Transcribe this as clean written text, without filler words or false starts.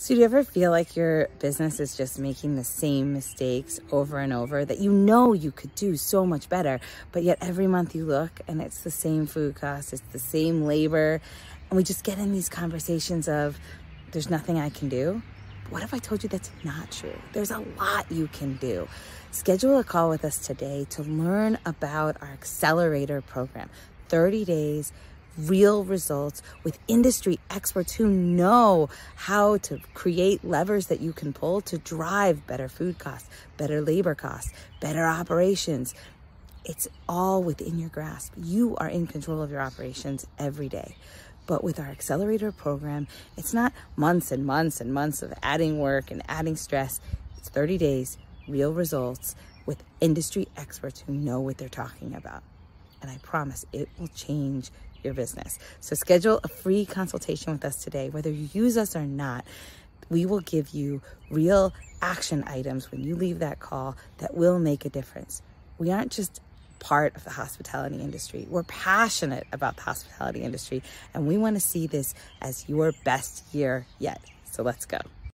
So do you ever feel like your business is just making the same mistakes over and over that you know you could do so much better, but yet every month you look and it's the same food costs, it's the same labor, and we just get in these conversations of, there's nothing I can do? What if I told you that's not true? There's a lot you can do. Schedule a call with us today to learn about our accelerator program, 30 days, real results with industry experts who know how to create levers that you can pull to drive better food costs, better labor costs, better operations. It's all within your grasp. You are in control of your operations every day. But with our accelerator program, it's not months and months and months of adding work and adding stress. It's 30 days, real results with industry experts who know what they're talking about. And I promise it will change your business. So schedule a free consultation with us today. Whether you use us or not, we will give you real action items when you leave that call that will make a difference. We aren't just part of the hospitality industry. We're passionate about the hospitality industry, and we want to see this as your best year yet. So let's go.